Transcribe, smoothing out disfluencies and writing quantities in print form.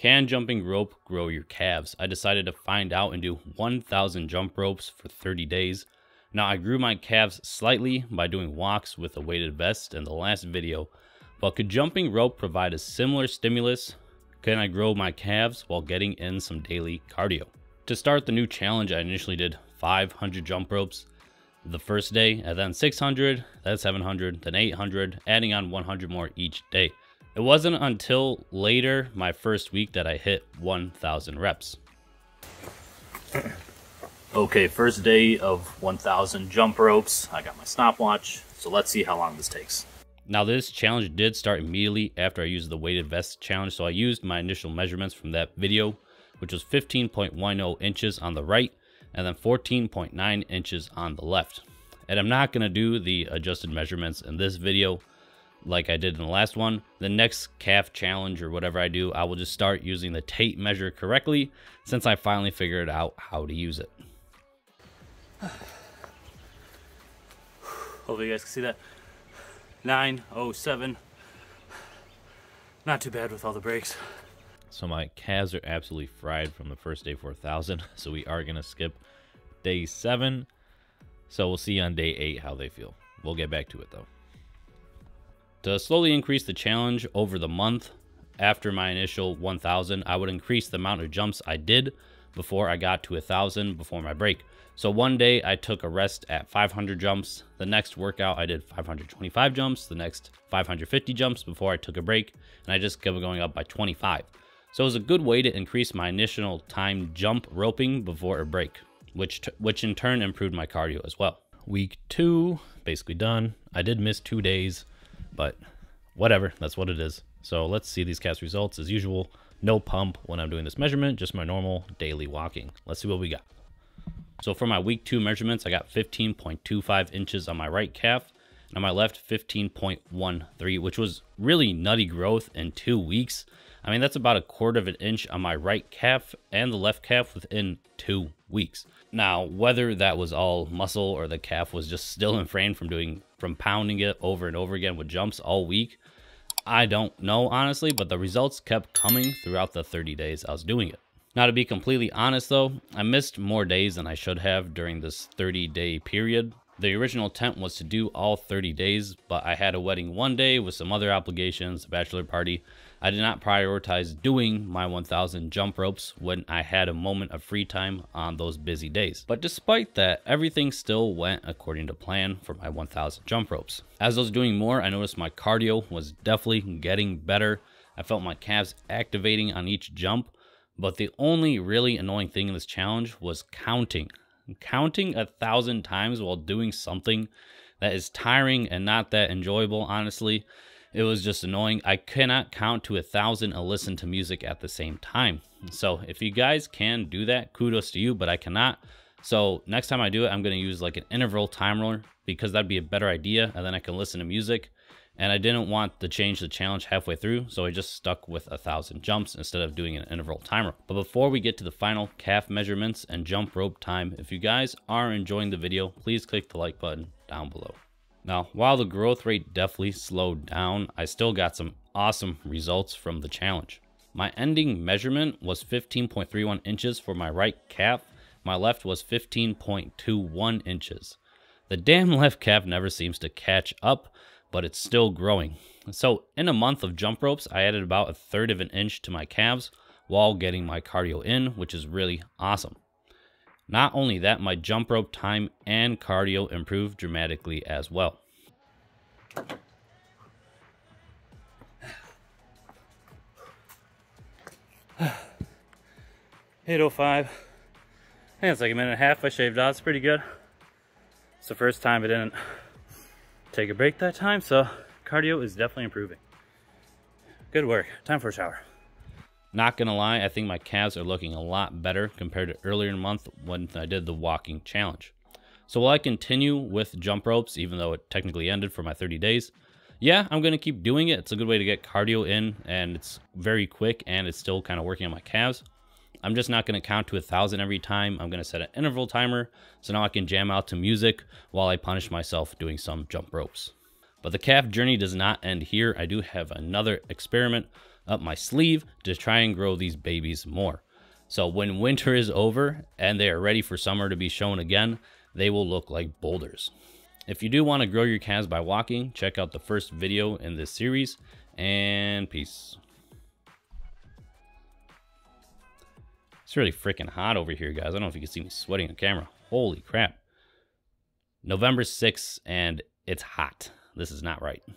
Can jumping rope grow your calves? I decided to find out and do 1,000 jump ropes for 30 days. Now, I grew my calves slightly by doing walks with a weighted vest in the last video, but could jumping rope provide a similar stimulus? Can I grow my calves while getting in some daily cardio? To start the new challenge, I initially did 500 jump ropes the first day, and then 600, then 700, then 800, adding on 100 more each day. It wasn't until later, my first week, that I hit 1,000 reps. Okay, first day of 1,000 jump ropes. I got my stopwatch, so let's see how long this takes. Now, this challenge did start immediately after I used the weighted vest challenge, so I used my initial measurements from that video, which was 15.10 inches on the right, and then 14.9 inches on the left. And I'm not going to do the adjusted measurements in this video like I did in the last one. The next calf challenge or whatever I do, I will just start using the tape measure correctly, since I finally figured out how to use it. Hopefully you guys can see that. 9:07. Not too bad with all the breaks. So my calves are absolutely fried from the first day 4,000. So we are going to skip day 7. So we'll see on day 8 how they feel. We'll get back to it though. To slowly increase the challenge over the month after my initial 1,000, I would increase the amount of jumps I did before I got to 1,000 before my break. So one day I took a rest at 500 jumps. The next workout I did 525 jumps, the next 550 jumps before I took a break, and I just kept going up by 25. So it was a good way to increase my initial time jump roping before a break, which in turn improved my cardio as well. Week 2, basically done. I did miss 2 days, but whatever, that's what it is. So let's see these calf results as usual. No pump when I'm doing this measurement, just my normal daily walking. Let's see what we got. So for my week 2 measurements, I got 15.25 inches on my right calf, and on my left 15.13, which was really nutty growth in 2 weeks. I mean, that's about a quarter of an inch on my right calf and the left calf within 2 weeks. Now, whether that was all muscle or the calf was just still inflamed from pounding it over and over again with jumps all week, I don't know honestly, but the results kept coming throughout the 30 days I was doing it. Now, to be completely honest though, I missed more days than I should have during this 30-day period. The original intent was to do all 30 days, but I had a wedding one day with some other obligations, a bachelor party. I did not prioritize doing my 1,000 jump ropes when I had a moment of free time on those busy days. But despite that, everything still went according to plan for my 1,000 jump ropes. As I was doing more, I noticed my cardio was definitely getting better. I felt my calves activating on each jump. But the only really annoying thing in this challenge was counting. Counting 1,000 times while doing something that is tiring and not that enjoyable, honestly. It was just annoying. I cannot count to 1,000 and listen to music at the same time. So if you guys can do that, kudos to you, but I cannot. So next time I do it, I'm going to use like an interval timer, because that'd be a better idea, and then I can listen to music. And I didn't want to change the challenge halfway through, so I just stuck with 1,000 jumps instead of doing an interval timer. But before we get to the final calf measurements and jump rope time, if you guys are enjoying the video, please click the like button down below. Now, while the growth rate definitely slowed down, I still got some awesome results from the challenge. My ending measurement was 15.31 inches for my right calf. My left was 15.21 inches. The damn left calf never seems to catch up, but it's still growing. So in a month of jump ropes, I added about 1/3 of an inch to my calves while getting my cardio in, which is really awesome. Not only that, my jump rope time and cardio improved dramatically as well. 8:05. Yeah, it's like a minute and a half I shaved off. It's pretty good. It's the first time I didn't take a break that time, so cardio is definitely improving. Good work. Time for a shower. Not gonna lie, I think my calves are looking a lot better compared to earlier in the month when I did the walking challenge. So will I continue with jump ropes, even though it technically ended for my 30 days? Yeah, I'm gonna keep doing it. It's a good way to get cardio in, and it's very quick, and it's still kind of working on my calves. I'm just not going to count to 1,000 every time. I'm going to set an interval timer, so now I can jam out to music while I punish myself doing some jump ropes. But the calf journey does not end here. I do have another experiment up my sleeve to try and grow these babies more. So when winter is over and they are ready for summer to be shown again, they will look like boulders. If you do want to grow your calves by walking, check out the first video in this series, and peace. It's really freaking hot over here, guys. I don't know if you can see me sweating on camera. Holy crap. November 6th, and it's hot. This is not right.